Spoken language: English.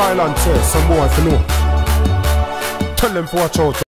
Babylon say some boy for know. Tell them for watch out.